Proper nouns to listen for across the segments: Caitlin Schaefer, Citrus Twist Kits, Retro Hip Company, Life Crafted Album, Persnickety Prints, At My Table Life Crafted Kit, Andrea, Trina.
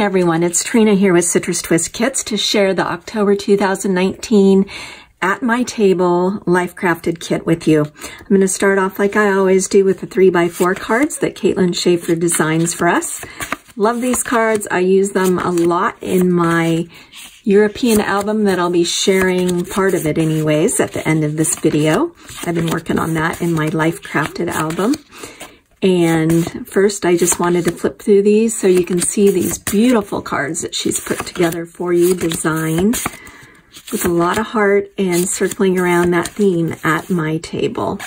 morning, everyone. It's Trina here with Citrus Twist Kits to share the October 2019 At My Table Life Crafted Kit with you. I'm going to start off like I always do with the 3x4 cards that Caitlin Schaefer designs for us. Love these cards. I use them a lot in my European album that I'll be sharing part of it anyways at the end of this video. I've been working on that in my Life Crafted album. And first, I just wanted to flip through these so you can see these beautiful cards that she's put together for you, designed with a lot of heart and circling around that theme, At My Table.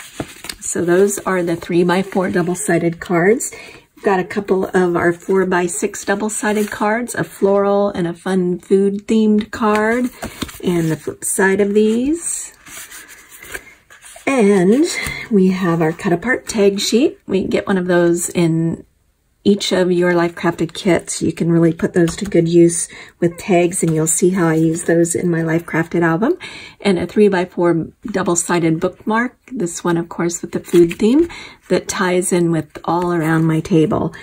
So those are the 3x4 double-sided cards. We've got a couple of our 4x6 double-sided cards, a floral and a fun food-themed card, and the flip side of these. And we have our cut apart tag sheet. We get one of those in each of your Life Crafted kits. You can really put those to good use with tags, and you'll see how I use those in my Life Crafted album. And a 3x4 double-sided bookmark. This one, of course, with the food theme that ties in with all around my table.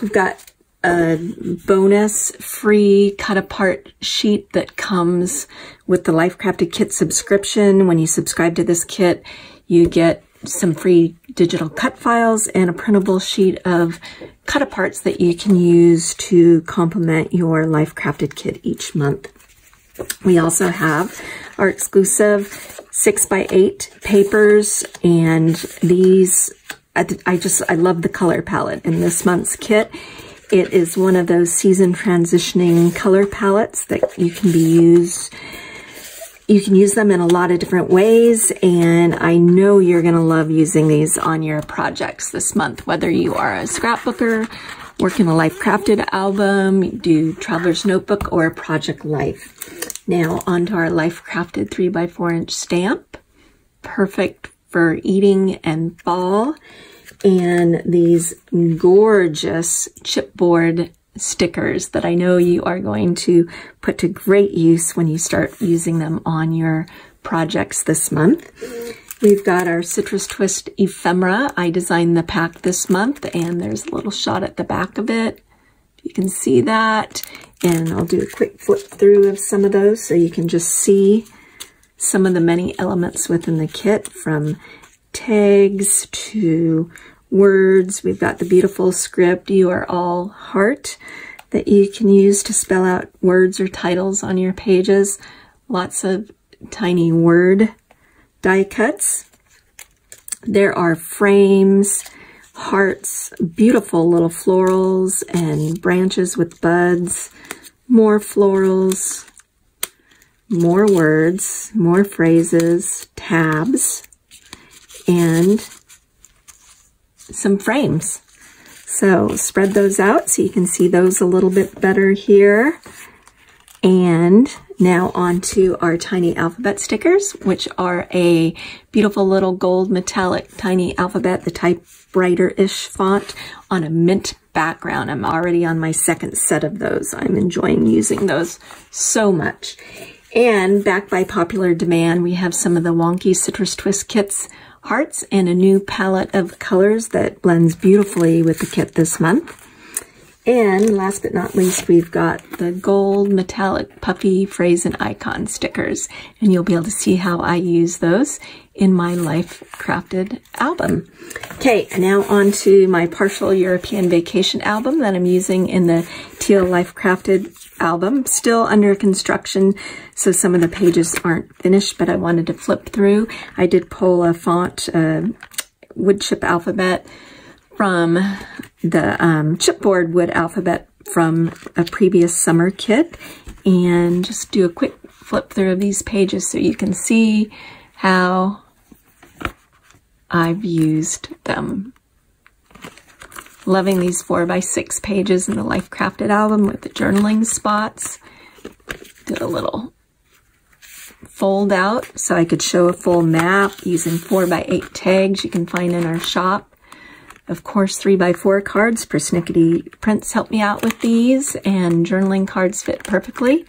We've got a bonus free cut apart sheet that comes with the Life Crafted Kit subscription. When you subscribe to this kit, you get some free digital cut files and a printable sheet of cut aparts that you can use to complement your Life Crafted Kit each month. We also have our exclusive 6x8 papers, and these, I love the color palette in this month's kit. It is one of those season transitioning color palettes that you can use them in a lot of different ways, and I know you're going to love using these on your projects this month, whether you are a scrapbooker, work in a Life Crafted album, do Traveler's Notebook, or Project Life. Now onto our Life Crafted 3x4 inch stamp, perfect for eating and fall. And these gorgeous chipboard stickers that I know you are going to put to great use when you start using them on your projects this month. We've got our Citrus Twist ephemera. I designed the pack this month, and there's a little shot at the back of it. You can see that, and I'll do a quick flip through of some of those so you can just see some of the many elements within the kit, from tags to words. We've got the beautiful script, You Are All Heart, that you can use to spell out words or titles on your pages. Lots of tiny word die cuts. There are frames, hearts, beautiful little florals and branches with buds, more florals, more words, more phrases, tabs, and some frames. So spread those out so you can see those a little bit better here. And now on to our tiny alphabet stickers, which are a beautiful little gold metallic tiny alphabet, the typewriter-ish font on a mint background. I'm already on my second set of those. I'm enjoying using those so much. And back by popular demand, we have some of the wonky Citrus Twist Kits hearts and a new palette of colors that blends beautifully with the kit this month. And last but not least, we've got the gold metallic puffy phrase and icon stickers, and you'll be able to see how I use those in my Life Crafted album. Okay, now on to my partial European vacation album that I'm using in the teal Life Crafted album. Still under construction, so some of the pages aren't finished, but I wanted to flip through. I did pull a font, wood chip alphabet from the chipboard wood alphabet from a previous summer kit, and just do a quick flip through of these pages so you can see how I've used them. Loving these 4x6 pages in the Life Crafted album with the journaling spots. Did a little fold out so I could show a full map using 4x8 tags you can find in our shop. Of course, 3x4 cards, Persnickety Prints helped me out with these, and journaling cards fit perfectly.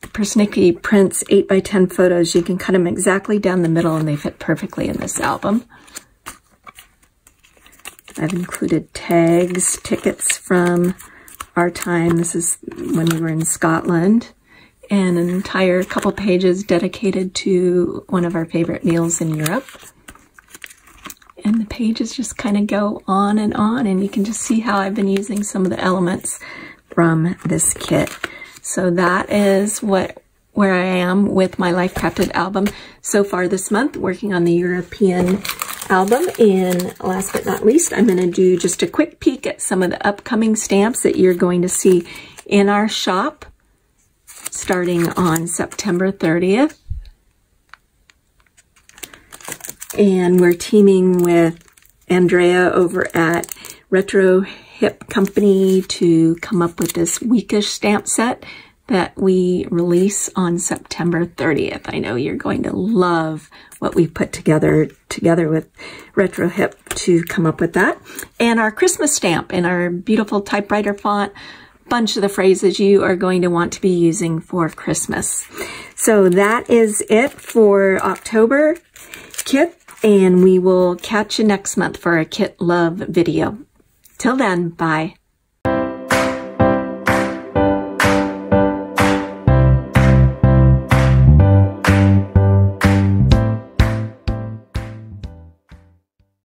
Persnickety Prints 8x10 photos, you can cut them exactly down the middle and they fit perfectly in this album. I've included tags, tickets from our time. This is when we were in Scotland, and an entire couple pages dedicated to one of our favorite meals in Europe. And the pages just kind of go on, and you can just see how I've been using some of the elements from this kit. So that is where I am with my Life Crafted album so far this month, working on the European album. And last but not least, I'm going to do just a quick peek at some of the upcoming stamps that you're going to see in our shop starting on September 30th. And we're teaming with Andrea over at Retro Hip Company to come up with this weekish stamp set that we release on September 30th. I know you're going to love what we put together with Retro Hip to come up with that. And our Christmas stamp in our beautiful typewriter font, bunch of the phrases you are going to want to be using for Christmas. So that is it for October kit, and we will catch you next month for a kit love video. Till then, bye.